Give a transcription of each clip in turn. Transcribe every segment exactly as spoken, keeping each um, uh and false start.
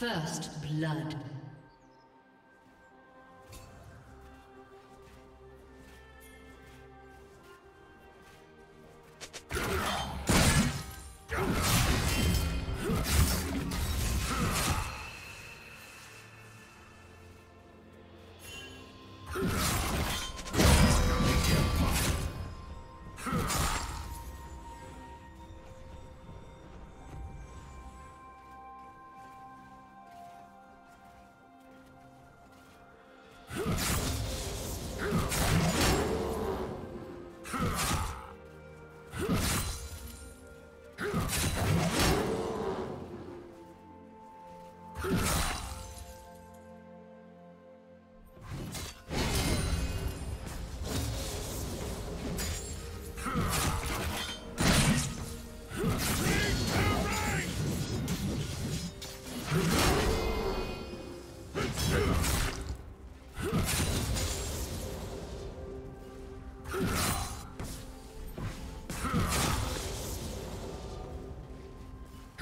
First blood.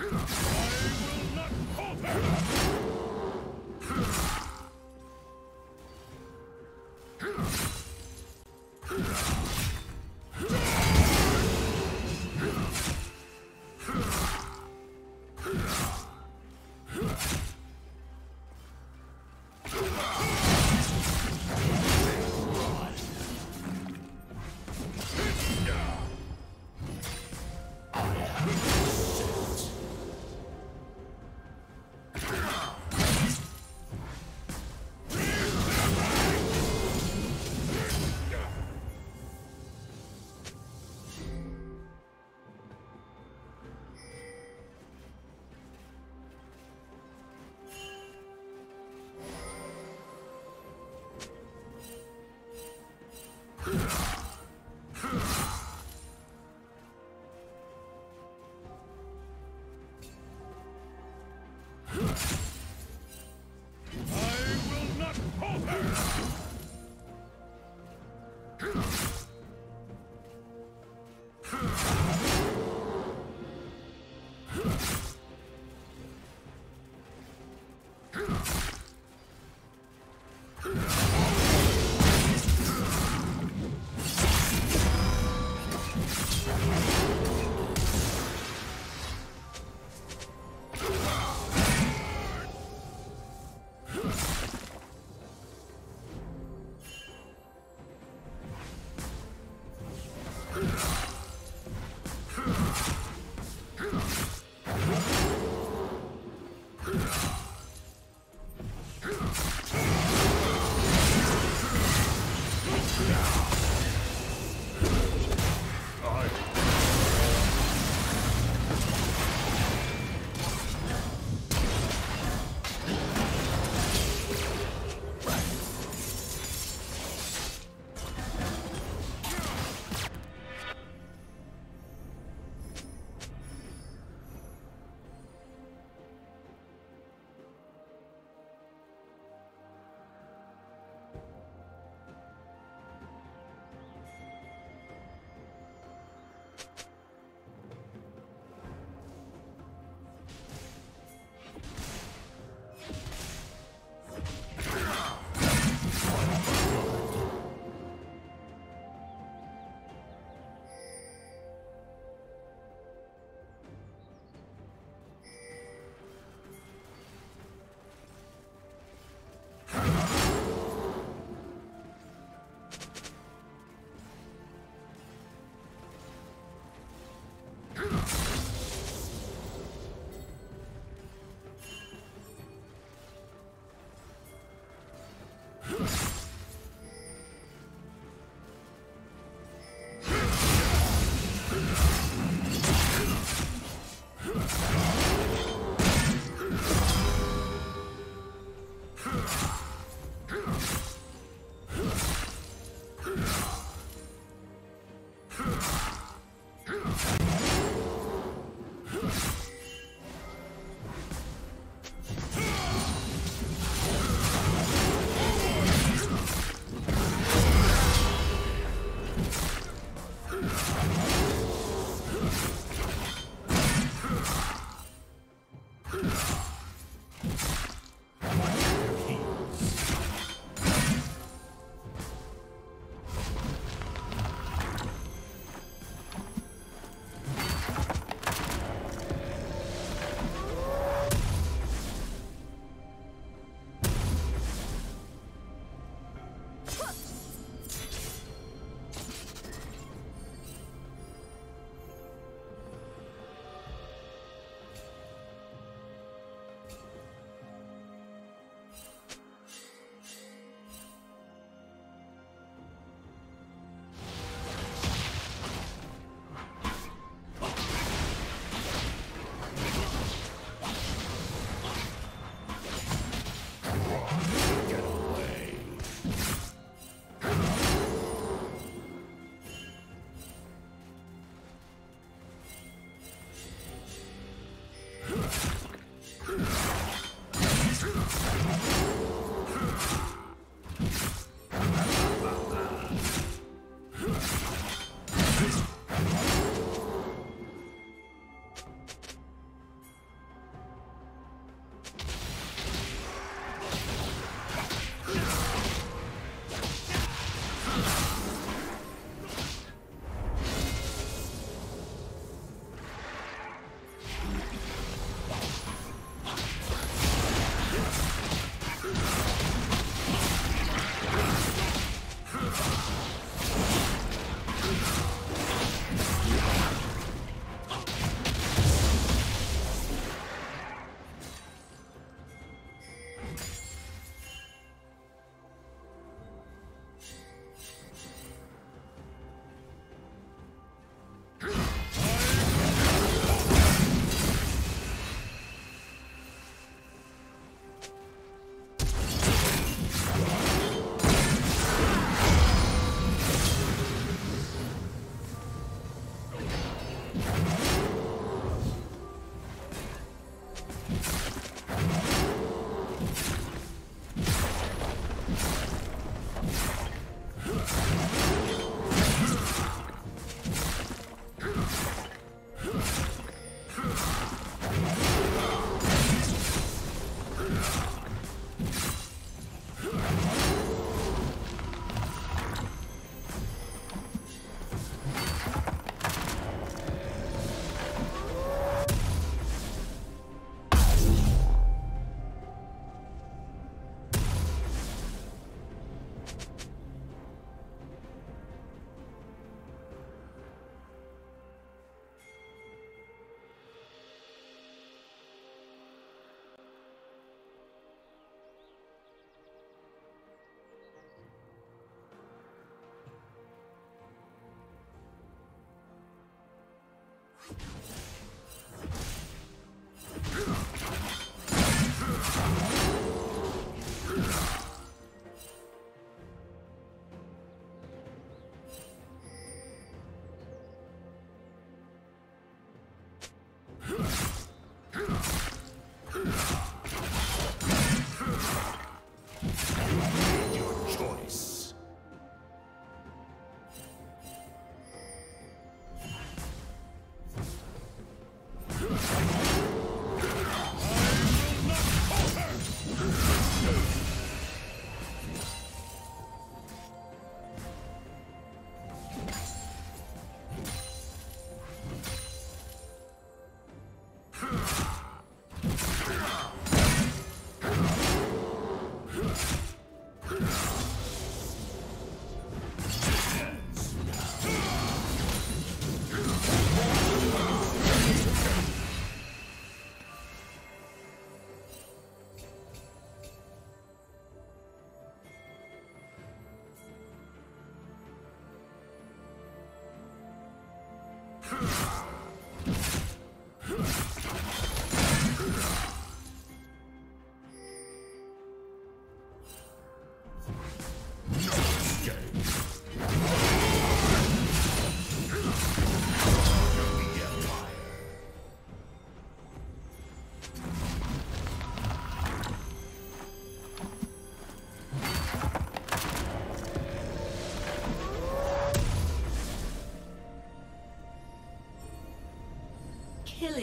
I will not cooperate!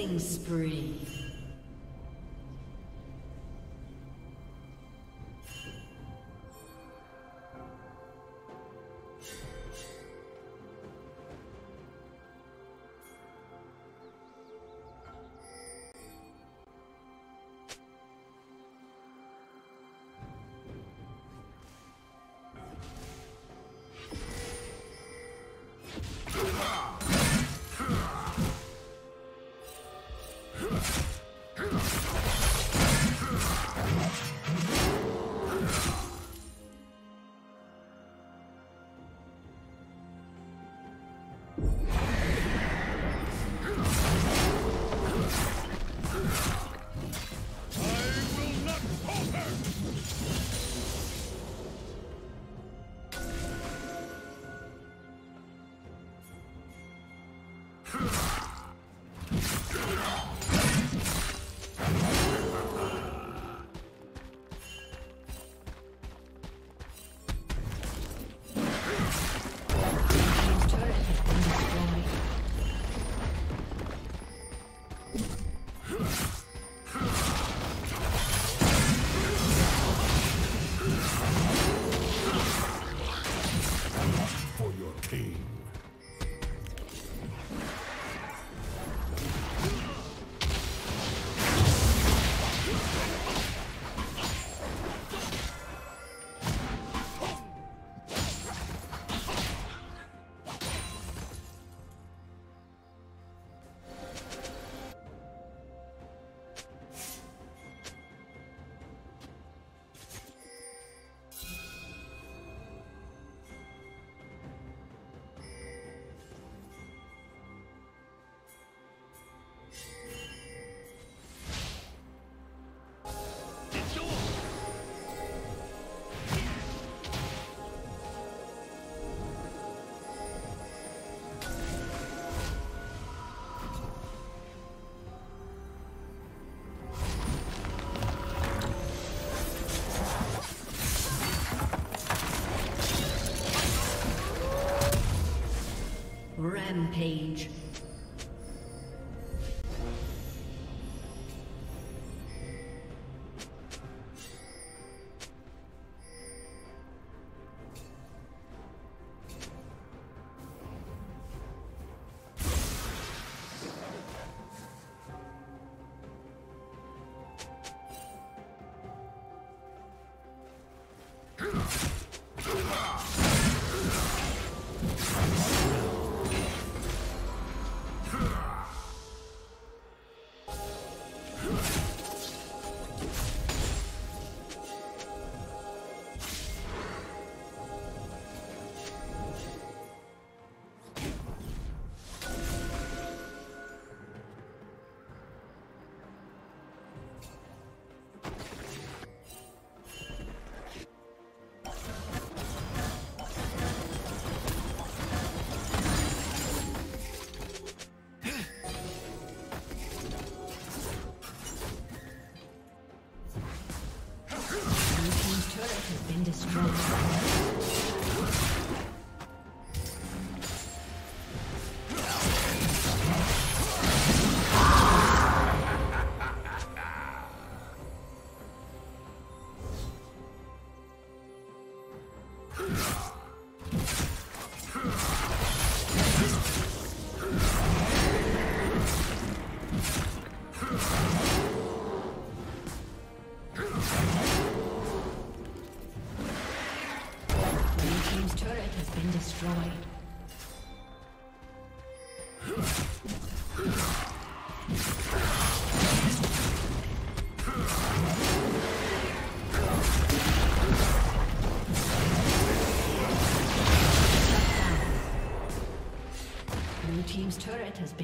Killing spree. Page. Team's turret has been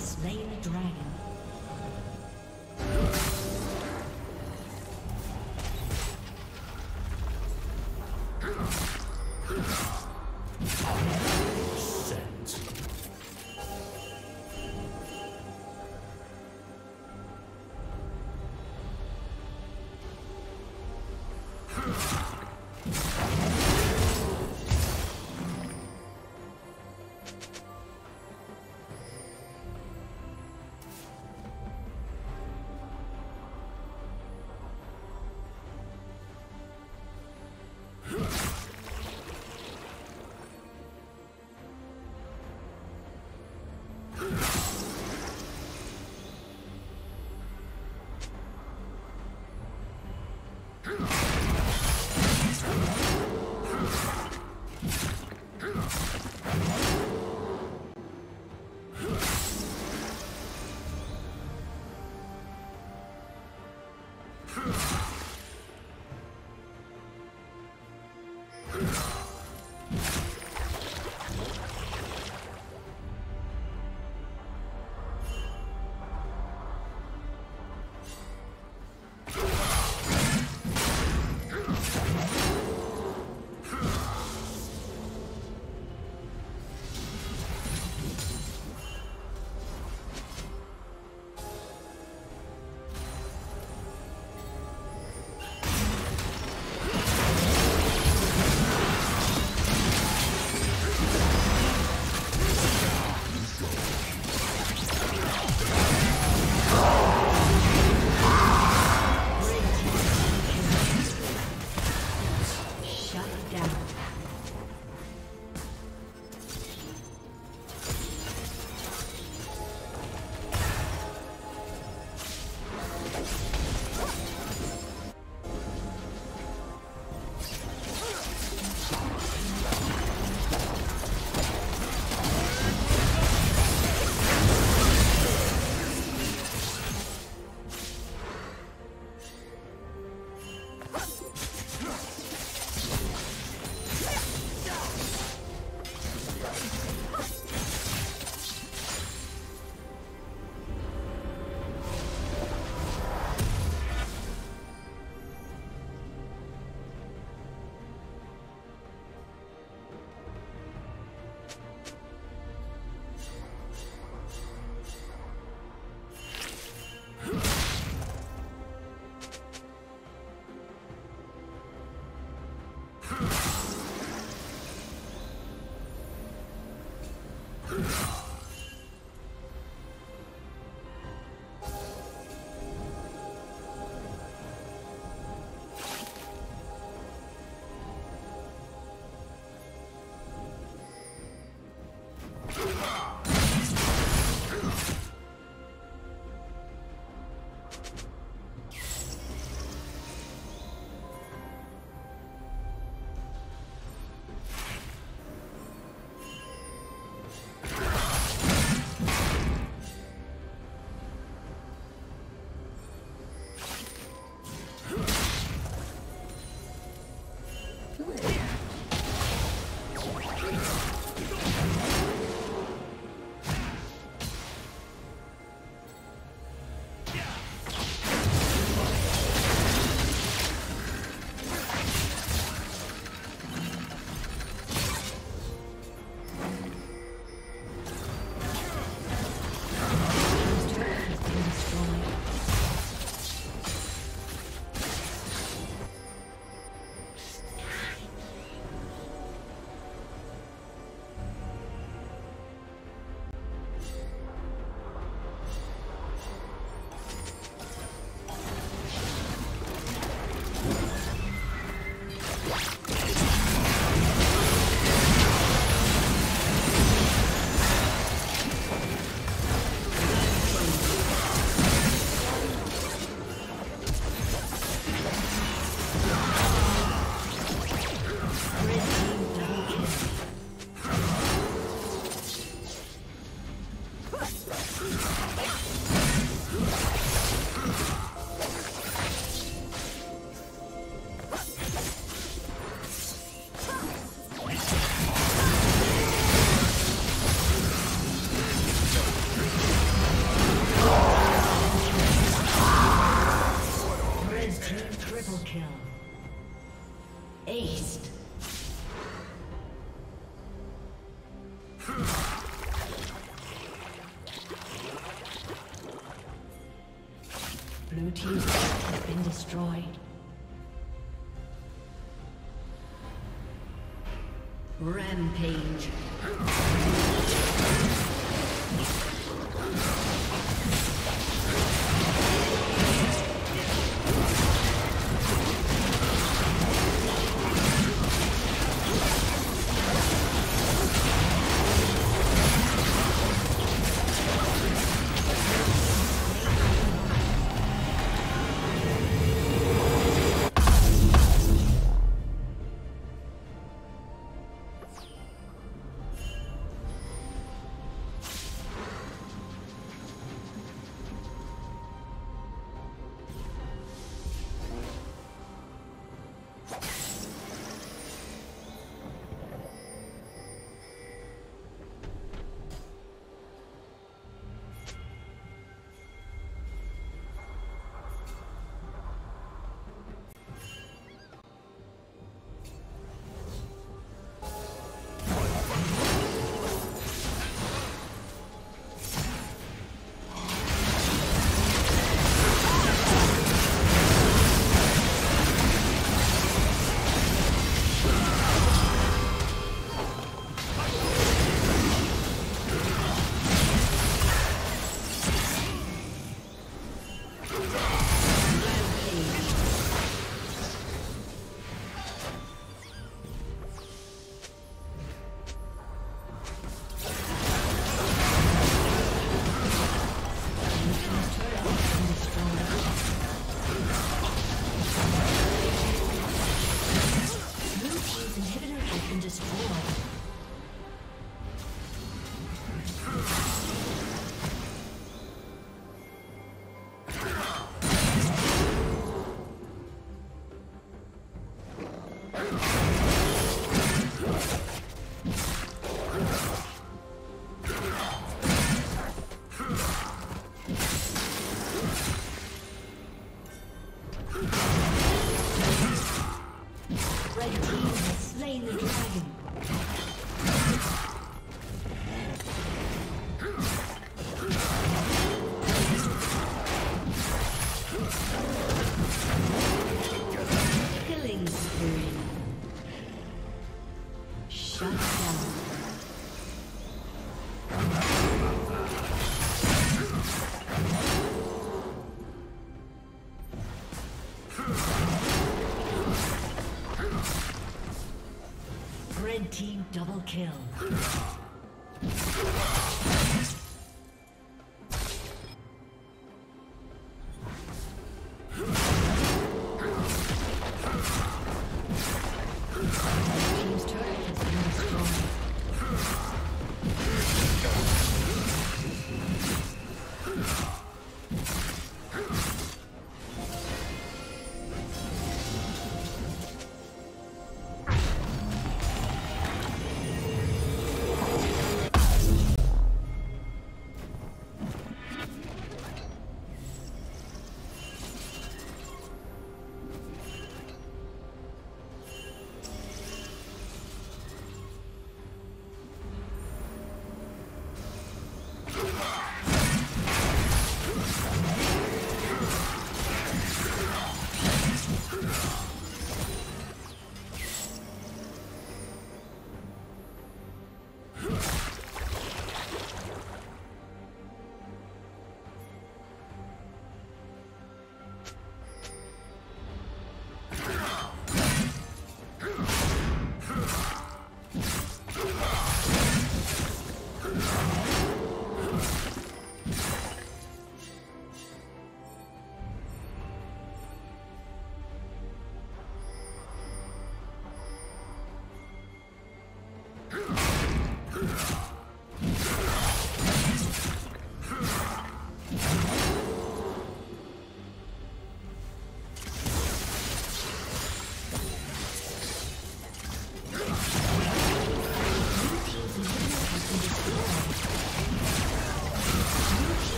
Slain the dragon. Blue team's turret has been destroyed. Rampage. Red team double kill.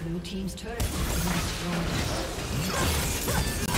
Blue team's turret has been destroyed.